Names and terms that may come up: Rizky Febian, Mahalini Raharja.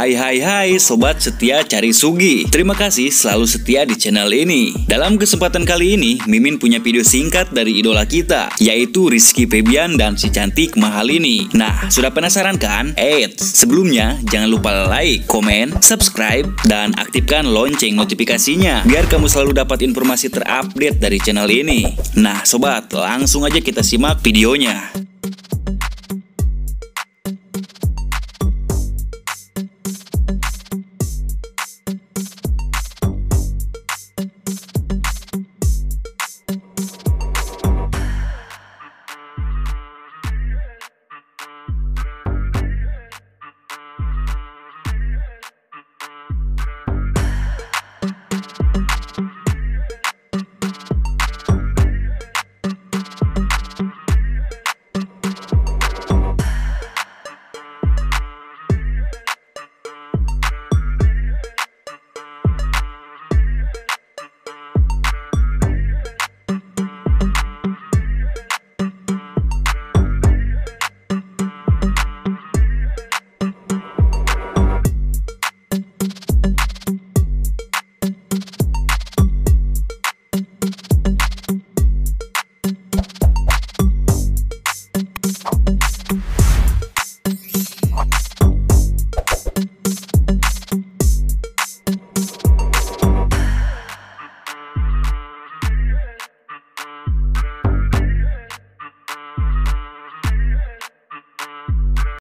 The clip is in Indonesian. Hai sobat setia cari Sugi. Terima kasih selalu setia di channel ini. Dalam kesempatan kali ini Mimin punya video singkat dari idola kita, yaitu Rizky Febian dan si cantik Mahalini. Nah, sudah penasaran kan? Eits, sebelumnya jangan lupa like, komen, subscribe, dan aktifkan lonceng notifikasinya biar kamu selalu dapat informasi terupdate dari channel ini. Nah sobat, langsung aja kita simak videonya.